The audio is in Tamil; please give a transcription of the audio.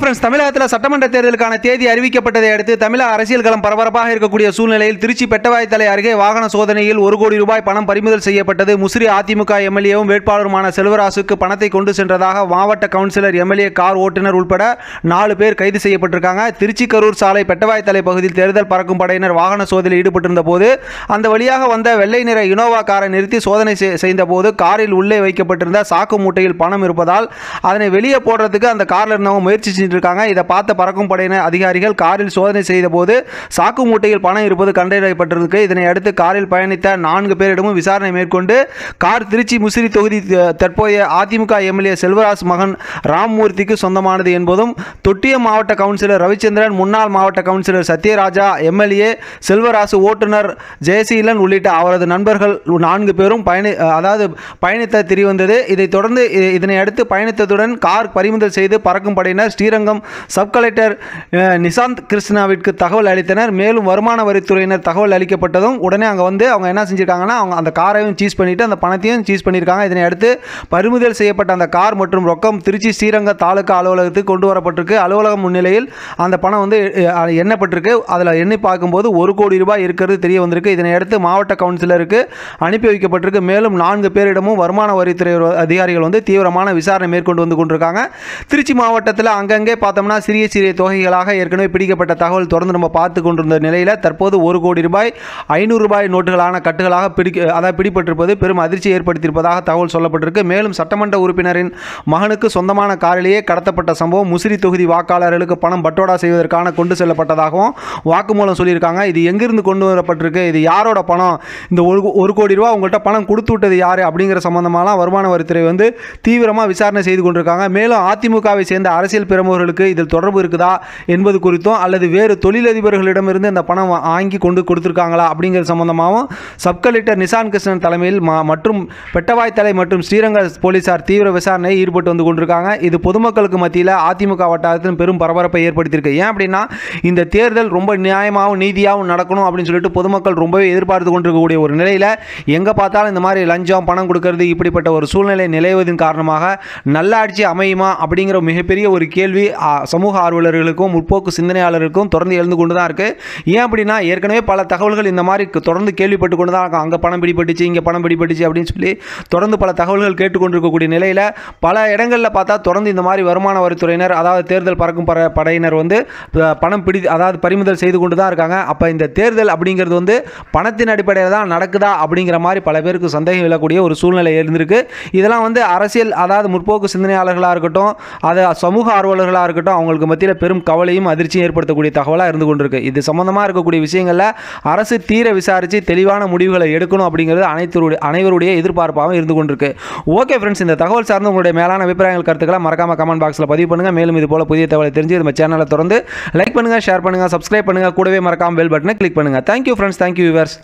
ஃப்ரெண்ட்ஸ், தமிழகத்தில் சட்டமன்ற தேர்தலுக்கான தேதி அறிவிக்கப்பட்டதை அடுத்து தமிழக அரசியல் களம் பரபரப்பாக இருக்கக்கூடிய சூழ்நிலையில் திருச்சி பெட்டவாய்த்தலை அருகே வாகன சோதனையில் 1 கோடி ரூபாய் பணம் பறிமுதல் செய்யப்பட்டது. முசிறி அதிமுக எம்எல்ஏவும் வேட்பாளருமான செல்வராசுக்கு பணத்தை கொண்டு சென்றதாக மாவட்ட கவுன்சிலர், எம்எல்ஏ, கார் ஓட்டுநர் உட்பட 4 பேர் கைது செய்யப்பட்டிருக்காங்க. திருச்சி கரூர் சாலை பெட்டவாய்த்தலை பகுதியில் தேர்தல் பறக்கும் படையினர் வாகன சோதனையில் ஈடுபட்டிருந்த போது அந்த வழியாக வந்த வெள்ளை நிற இனோவா காரை நிறுத்தி சோதனை செய்த போது காரில் உள்ளே வைக்கப்பட்டிருந்த சாக்கு மூட்டையில் பணம் இருப்பதால் அதனை வெளியே போடுறதுக்கு அந்த காரில் இருந்தவங்க முயற்சி செஞ்சிருக்காங்க. இதை பார்த்த பறக்கும் படையின அதிகாரிகள் காரில் சோதனை செய்த போது சாக்கு மூட்டையில் பணம் இருப்பது கண்டறியப்பட்டிருக்கு. இதனை அடுத்து காரில் பயணித்த 4 பேரிடமும் விசாரணை மேற்கொண்டு கார் திருச்சி முசிறி தொகுதி தற்போதைய அதிமுக எம்எல்ஏ செல்வராசு மகன் ராம்மூர்த்திக்கு சொந்தமானது என்பதும், தொட்டிய மாவட்ட கவுன்சிலர் ரவிச்சந்திரன், முன்னாள் மாவட்ட கவுன்சிலர் சத்யராஜா, எம்எல்ஏ செல்வராசு, ஓட்டுநர் ஜெயசீலன் உள்ளிட்ட அவரது நண்பர்கள் 4 பேரும் பயணித்த தெரியவந்தது. இதைத் தொடர்ந்து இதனை அடுத்து பயணித்ததுடன் கார் பறிமுதல் செய்து பறக்கும் படையினர் ஸ்ரீரங்கம் சப் கலெக்டர் நிசாந்த் கிருஷ்ணாவிற்கு தகவல் அளித்தனர். மேலும் வருமான வரித்துறையினர் தகவல் அளிக்கப்பட்டதும் உடனே அங்கே வந்து அவங்க என்ன செஞ்சிருக்காங்கன்னா, அவங்க அந்த காரையும் சீஸ் பண்ணிவிட்டு அந்த பணத்தையும் சீஸ் பண்ணியிருக்காங்க. இதனை அடுத்து பறிமுதல் செய்யப்பட்ட அந்த கார் மற்றும் ரொக்கம் திருச்சி ஸ்ரீரங்க தாலுகா அலுவலகத்துக்கு கொண்டு வரப்பட்டிருக்கு. அலுவலகம் முன்னிலையில் அந்த பணம் வந்து எண்ணப்பட்டிருக்கு. அதில் எண்ணி பார்க்கும்போது 1 கோடி ரூபாய் இருக்கிறது தெரிய வந்திருக்கு. இதனை அடுத்து மாவட்ட கவுன்சிலருக்கு அனுப்பி வைக்கப்பட்டிருக்கு. மேலும் 4 பேரிடமும் வருமான வரித்துறை அதிகாரிகள் வந்து தீவிரமான விசாரணை மேற்கொண்டு வந்து கொண்டிருக்காங்க. திருச்சி மாவட்டத்தில் அங்கங்கே பார்த்தோம்னா சிறிய சிறிய தொகைகளாக ஏற்கனவே பிடிக்கப்பட்ட தகவல் தொடர்ந்து நம்ம பார்த்து கொண்டிருந்த நிலையில் தற்போது 1 கோடி ரூபாய் 500 ரூபாய் நோட்டுகளான கட்டுகளாக பிடிபட்டிருப்பது பெரும் அதிர்ச்சி ஏற்படுத்தியிருப்பதாக தகவல் சொல்லப்பட்டிருக்கு. மேலும் சட்டமன்ற உறுப்பினரின் மகனுக்கு சொந்தமான காரிலேயே கடத்தப்பட்ட சம்பவம், முசிறி தொகுதி வாக்காளர்களுக்கு பணம் பட்டோடா செய்வதற்கான கொண்டு செல்லப்பட்டதாகவும் வாக்குமூலம் சொல்லியிருக்காங்க. இது எங்கிருந்து கொண்டு வரப்பட்டிருக்கு, இது யாரோட பணம், இந்த 1 கோடி ரூபாய் உங்கள்கிட்ட பணம் கொடுத்து விட்டது யார் அப்படிங்கிற சம்பந்தமாலாம் வருமான வரித்துறை வந்து தீவிரமாக விசாரணை செய்து கொண்டிருக்காங்க. மேலும் அதிமுகவை சேர்ந்த அரசியல் பிரமுகர்களுக்கு இதில் தொடர்பு இருக்குதா என்பது குறித்தும், அல்லது வேறு தொழிலதிபர்களிடமிருந்து இந்த பணம் வாங்கி கொண்டு கொடுத்துருக்காங்களா அப்படிங்கிற சம்பந்தமாகவும் சப் கலெக்டர் நிசாந்த் கிருஷ்ணன் தலைமையில் மற்றும் பெட்டவாய்த்தலை மற்றும் ஸ்ரீரங்க போலீசார் தீவிர விசாரணையை ஈடுபட்டு வந்து கொண்டிருக்காங்க. இது பொதுமக்களுக்கு மத்தியில் அதிமுக வட்டாரத்தில் பெரும் பரபரப்பை ஏற்படுத்தியிருக்கு. ஏன் அப்படின்னா இந்த தேர்தல் ரொம்ப நியாயமாகவும் நீதியாகவும் நடக்கணும் அப்படின்னு சொல்லிட்டு பொதுமக்கள் ரொம்பவே எதிர்பார்த்து கொண்டிருக்கக்கூடிய ஒரு நிலையில் எங்கே பார்த்தாலும் இந்த மாதிரி லஞ்சம், பணம் கொடுக்கறது, இப்படிப்பட்ட ஒரு சூழ்நிலை நிலவுவதன் காரணமாக நல்லாட்சி அமையுமா அப்படிங்கிற மிகப்பெரிய ஒரு கேள்வி சமூக ஆர்வலர்களுக்கும் முற்போக்கு சிந்தனையாளர்களுக்கும் தொடர்ந்து எழுந்து கொண்டு தான் இருக்குது. ஏன் அப்படின்னா ஏற்கனவே பல தகவல்கள் இந்த மாதிரி தொடர்ந்து கேள்விப்பட்டு கொண்டு தான் அங்கே பணம் பிடிபட்டுச்சு, இங்கே பணம் பிடிபட்டுச்சு அப்படின்னு சொல்லி தொடர்ந்து பல தகவல்கள் கேட்டுக்கொண்டிருக்கக்கூடிய நிலையில் பல இடங்களில் பார்த்தா தொடர்ந்து இந்த மாதிரி வருமான வரித்துறையினர், அதாவது தேர்தல் பறக்கும் படையினர் வந்து பணம் பறிமுதல் செய்து கொண்டு தான் இருக்காங்க. அப்போ இந்த தேர்தல் அப்படிங்கிறது வந்து பணத்தின் அடிப்படையில் தான் நடக்குதா அப்படிங்கிற மாதிரி பல பேருக்கு சந்தேகம் விழக்கூடிய ஒரு சூழ்நிலை இருந்திருக்கு. இதெல்லாம் வந்து அரசியல், அதாவது முற்போக்கு சிந்தனையாளர்களாக இருக்கட்டும், அது சமூக ஆர்வலர்களாக இருக்கட்டும், அவங்களுக்கு மத்தியில் பெரும் கவலையும் அதிர்ச்சியும் ஏற்படுத்தக்கூடிய தகவலாக இருந்து கொண்டிருக்கு. இது சம்பந்தமாக இருக்கக்கூடிய விஷயங்களில் அரசு தீர விசாரித்து தெளிவான முடிவுகளை எடுக்கணும் அப்படிங்கிறது அனைவருடைய எதிர்பார்ப்பாகவும் இருந்து கொண்டிருக்கு. ஓகே ஃப்ரெண்ட்ஸ், இந்த தகவல் சார்ந்து உங்களுடைய மேலான அபிப்பிராயங்கள், கருத்துக்களை மறக்காம கமெண்ட் பாக்ஸில் பதிவு பண்ணுங்கள். மேலும் இது போல புதிய தகவலை தெரிஞ்சு நம்ம சேனலை தொடர்ந்து லைக் பண்ணுங்கள், ஷேர் பண்ணுங்கள், சப்ஸ்கிரைப் பண்ணுங்கள். கூடவே மறக்காம பெல் பட்டனை கிளிக் பண்ணுங்கள். Thank you friends, thank you viewers.